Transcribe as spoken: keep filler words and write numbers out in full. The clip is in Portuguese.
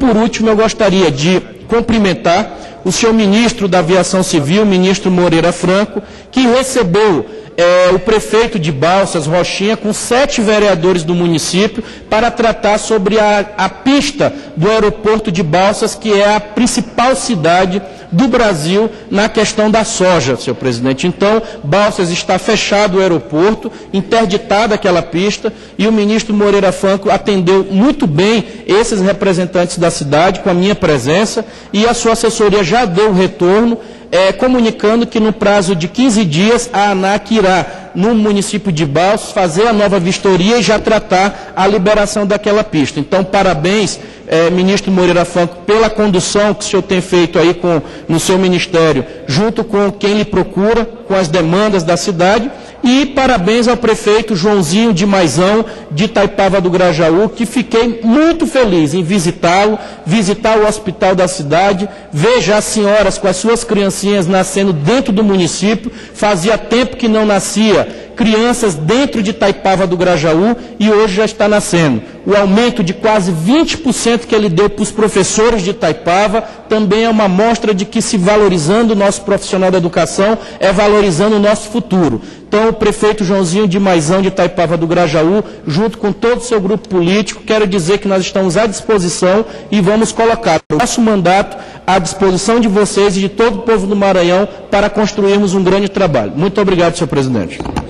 por último, eu gostaria de cumprimentar o senhor ministro da Aviação Civil, ministro Moreira Franco, que recebeu é, o prefeito de Balsas, Rochinha, com sete vereadores do município, para tratar sobre a, a pista do aeroporto de Balsas, que é a principal cidade do Brasil na questão da soja, senhor presidente. Então, Balsas está fechado o aeroporto, interditada aquela pista, e o ministro Moreira Franco atendeu muito bem esses representantes da cidade, com a minha presença, e a sua assessoria já deu retorno, é, comunicando que no prazo de quinze dias a ANAC irá, no município de Balsas, fazer a nova vistoria e já tratar a liberação daquela pista. Então, parabéns, É, ministro Moreira Franco, pela condução que o senhor tem feito aí com, no seu ministério, junto com quem lhe procura, com as demandas da cidade, e parabéns ao prefeito Joãozinho do Dimaizão, de Itaipava do Grajaú, que fiquei muito feliz em visitá-lo, visitar o hospital da cidade, ver já as senhoras com as suas criancinhas nascendo dentro do município, fazia tempo que não nascia crianças dentro de Itaipava do Grajaú, e hoje já está nascendo. O aumento de quase vinte por cento que ele deu para os professores de Itaipava também é uma mostra de que, se valorizando o nosso profissional da educação, é valorizando o nosso futuro. Então, o prefeito Joãozinho do Dimaizão de Itaipava do Grajaú, junto com todo o seu grupo político, quero dizer que nós estamos à disposição e vamos colocar o nosso mandato à disposição de vocês e de todo o povo do Maranhão para construirmos um grande trabalho. Muito obrigado, senhor presidente.